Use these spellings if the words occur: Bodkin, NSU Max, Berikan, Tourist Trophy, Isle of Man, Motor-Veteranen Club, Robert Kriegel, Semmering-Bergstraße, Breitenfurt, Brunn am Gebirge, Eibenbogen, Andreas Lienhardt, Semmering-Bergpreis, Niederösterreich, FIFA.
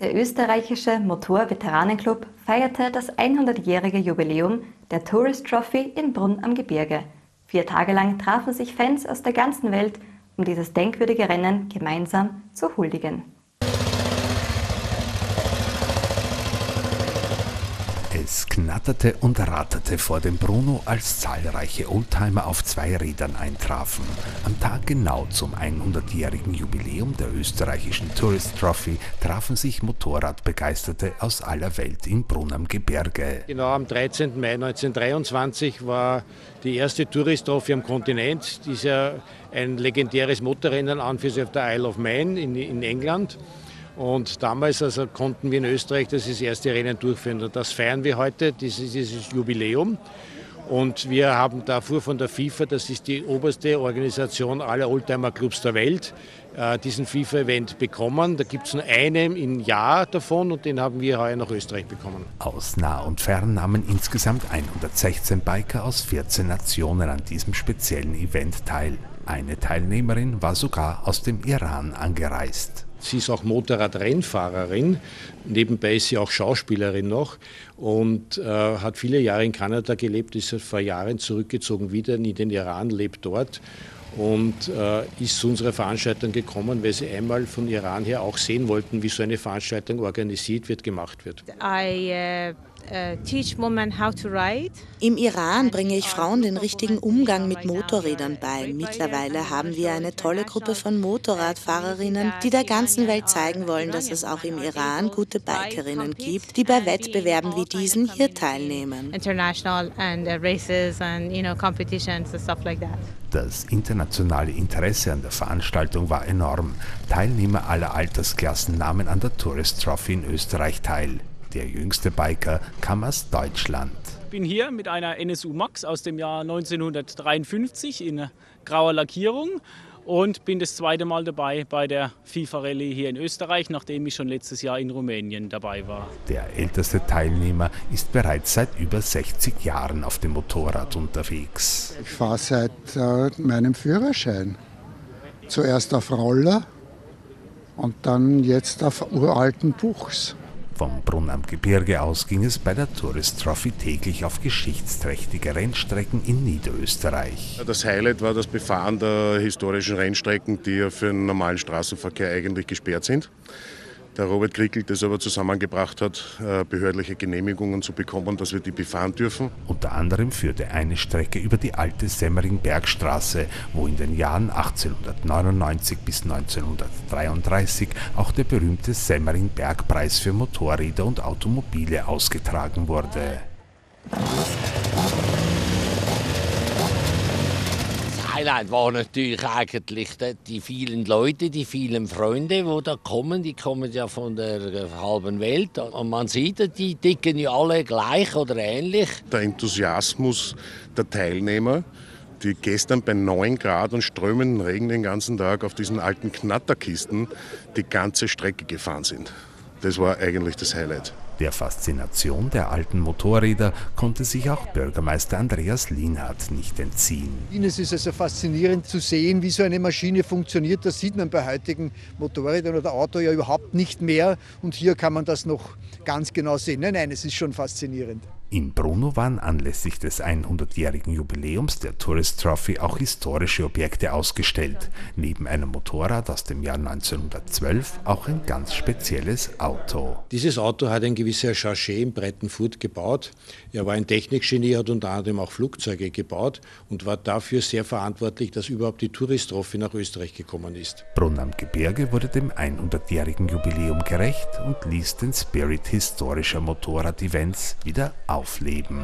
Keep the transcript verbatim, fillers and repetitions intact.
Der österreichische Motor-Veteranenclub feierte das hundertjährige Jubiläum der Tourist Trophy in Brunn am Gebirge. Vier Tage lang trafen sich Fans aus der ganzen Welt, um dieses denkwürdige Rennen gemeinsam zu huldigen. Es knatterte und ratterte vor dem Bruno, als zahlreiche Oldtimer auf zwei Rädern eintrafen. Am Tag genau zum hundertjährigen Jubiläum der österreichischen Tourist Trophy trafen sich Motorradbegeisterte aus aller Welt in Brunn am Gebirge. Genau am dreizehnten Mai neunzehnhundertdreiundzwanzig war die erste Tourist Trophy am Kontinent. Die ist ja ein legendäres Motorrennen an für sich auf der Isle of Man in, in England. Und damals also konnten wir in Österreich das, das erste Rennen durchführen. Und das feiern wir heute, dieses, dieses Jubiläum. Und wir haben dafür von der FIFA, das ist die oberste Organisation aller Oldtimer-Clubs der Welt, diesen FIFA-Event bekommen. Da gibt es nur einen im Jahr davon und den haben wir heuer nach Österreich bekommen. Aus nah und fern nahmen insgesamt hundertsechzehn Biker aus vierzehn Nationen an diesem speziellen Event teil. Eine Teilnehmerin war sogar aus dem Iran angereist. Sie ist auch Motorradrennfahrerin, nebenbei ist sie auch Schauspielerin noch und äh, hat viele Jahre in Kanada gelebt, ist vor Jahren zurückgezogen wieder in den Iran, lebt dort und äh, ist zu unserer Veranstaltung gekommen, weil sie einmal von Iran her auch sehen wollten, wie so eine Veranstaltung organisiert wird, gemacht wird. I, uh Im Iran bringe ich Frauen den richtigen Umgang mit Motorrädern bei. Mittlerweile haben wir eine tolle Gruppe von Motorradfahrerinnen, die der ganzen Welt zeigen wollen, dass es auch im Iran gute Bikerinnen gibt, die bei Wettbewerben wie diesen hier teilnehmen. Das internationale Interesse an der Veranstaltung war enorm. Teilnehmer aller Altersklassen nahmen an der Tourist Trophy in Österreich teil. Der jüngste Biker kam aus Deutschland. Ich bin hier mit einer N S U Max aus dem Jahr neunzehnhundertdreiundfünfzig in grauer Lackierung und bin das zweite Mal dabei bei der FIFA Rallye hier in Österreich, nachdem ich schon letztes Jahr in Rumänien dabei war. Der älteste Teilnehmer ist bereits seit über sechzig Jahren auf dem Motorrad unterwegs. Ich fahre seit äh, meinem Führerschein. Zuerst auf Roller und dann jetzt auf uralten Buchs. Vom Brunn am Gebirge aus ging es bei der Tourist Trophy täglich auf geschichtsträchtige Rennstrecken in Niederösterreich. Das Highlight war das Befahren der historischen Rennstrecken, die ja für den normalen Straßenverkehr eigentlich gesperrt sind. Der Robert Kriegel das aber zusammengebracht hat, behördliche Genehmigungen zu bekommen, dass wir die befahren dürfen. Unter anderem führte eine Strecke über die alte Semmering-Bergstraße, wo in den Jahren achtzehnhundertneunundneunzig bis neunzehnhundertdreiunddreißig auch der berühmte Semmering-Bergpreis für Motorräder und Automobile ausgetragen wurde. Highlight war natürlich eigentlich die vielen Leute, die vielen Freunde, die da kommen. Die kommen ja von der halben Welt. Und man sieht, die ticken ja alle gleich oder ähnlich. Der Enthusiasmus der Teilnehmer, die gestern bei neun Grad und strömenden Regen den ganzen Tag auf diesen alten Knatterkisten die ganze Strecke gefahren sind. Das war eigentlich das Highlight. Der Faszination der alten Motorräder konnte sich auch Bürgermeister Andreas Lienhardt nicht entziehen. Es ist also faszinierend zu sehen, wie so eine Maschine funktioniert. Das sieht man bei heutigen Motorrädern oder Auto ja überhaupt nicht mehr. Und hier kann man das noch ganz genau sehen. Nein, nein, es ist schon faszinierend. In Brno waren anlässlich des hundertjährigen Jubiläums der Tourist Trophy auch historische Objekte ausgestellt. Neben einem Motorrad aus dem Jahr neunzehnhundertzwölf auch ein ganz spezielles Auto. Dieses Auto hat ein gewisser Chargé in Breitenfurt gebaut. Er war ein Technikgenie, hat unter anderem auch Flugzeuge gebaut und war dafür sehr verantwortlich, dass überhaupt die Tourist Trophy nach Österreich gekommen ist. Brunn am Gebirge wurde dem hundertjährigen Jubiläum gerecht und ließ den Spirit historischer Motorrad-Events wieder auf. Aufleben.